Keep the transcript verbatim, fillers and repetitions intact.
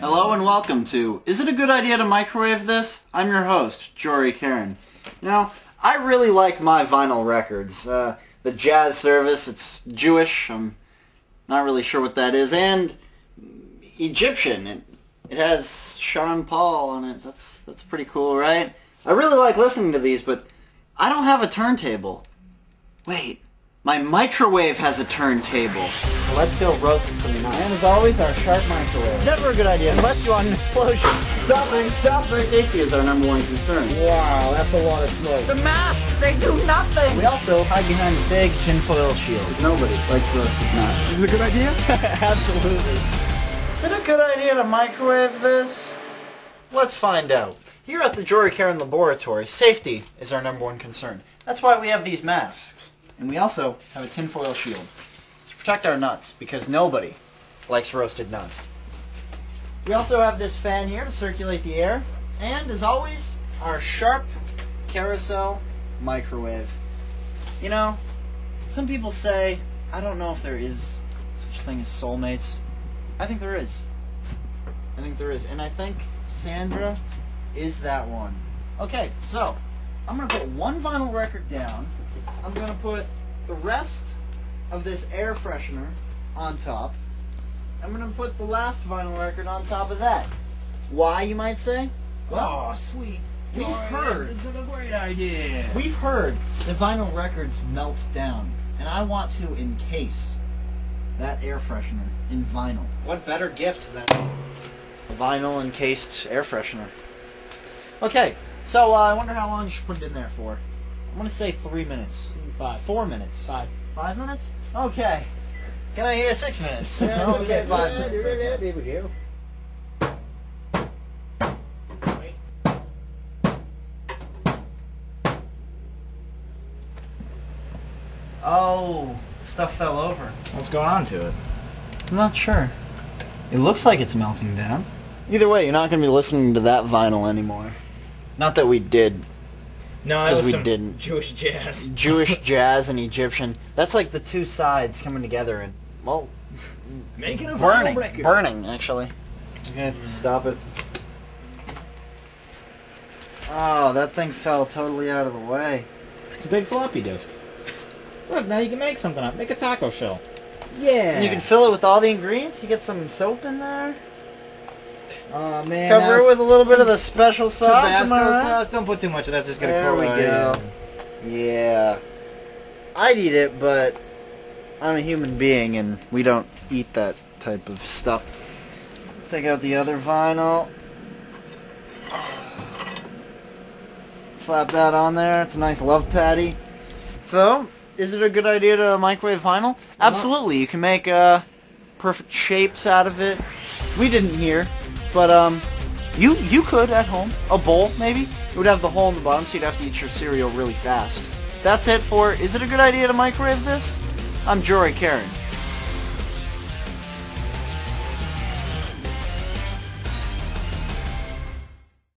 Hello and welcome to Is It a Good Idea to Microwave This? I'm your host, Jory Caron. Now, I really like my vinyl records. Uh, the jazz service, it's Jewish, I'm not really sure what that is, and Egyptian. It, it has Sean Paul on it. That's, that's pretty cool, right? I really like listening to these, but I don't have a turntable. Wait, my microwave has a turntable. Let's go roast some nuts. And as always, our sharp microwave. Never a good idea unless you want an explosion. Stopping, stopping. Safety is our number one concern. Wow, that's a lot of smoke. The masks, they do nothing. We also hide behind a big tinfoil shield. Nobody likes roasted nuts. Is it a good idea? Absolutely. Is it a good idea to microwave this? Let's find out. Here at the Jory Caron Laboratory, safety is our number one concern. That's why we have these masks. And we also have a tinfoil shield. Protect our nuts, because nobody likes roasted nuts. We also have this fan here to circulate the air, and as always, our Sharp Carousel microwave. You know, some people say, I don't know if there is such a thing as soulmates. I think there is. I think there is, and I think Sandra is that one. Okay, so, I'm going to put one vinyl record down. I'm going to put the rest of this air freshener on top. I'm going to put the last vinyl record on top of that. Why, you might say? Well, oh, sweet. We've heard. This is a great idea. We've heard the vinyl records melt down, and I want to encase that air freshener in vinyl. What better gift than a vinyl encased air freshener? Okay, so uh, I wonder how long you should put it in there for. I'm going to say three minutes. Five. Four minutes. Five. Five minutes? Okay. Can I hear six minutes? Yeah, okay, five yeah, minutes. Okay. There we go. Wait. Oh, stuff fell over. What's going on to it? I'm not sure. It looks like it's melting down. Either way, you're not going to be listening to that vinyl anymore. Not that we did. No, because we didn't. Jewish jazz. Jewish jazz and Egyptian. That's like the two sides coming together and, well, making a burning, record. burning actually. Okay, mm. Stop it. Oh, that thing fell totally out of the way. It's a big floppy disk. Look, now you can make something up. Make a taco shell. Yeah. And you can fill it with all the ingredients. You get some soap in there. Oh man. Cover it with a little bit of the special sauce. Tabasco sauce. Don't put too much of that, it's just gonna coat it. There we go. Yeah. I'd eat it, but I'm a human being and we don't eat that type of stuff. Let's take out the other vinyl. Slap that on there. It's a nice love patty. So, is it a good idea to microwave vinyl? Absolutely. You can make uh, perfect shapes out of it. We didn't hear. But um, you you could at home, a bowl maybe. It would have the hole in the bottom, so you'd have to eat your cereal really fast. That's it for Is It a Good Idea to Microwave This? I'm Jory Caron.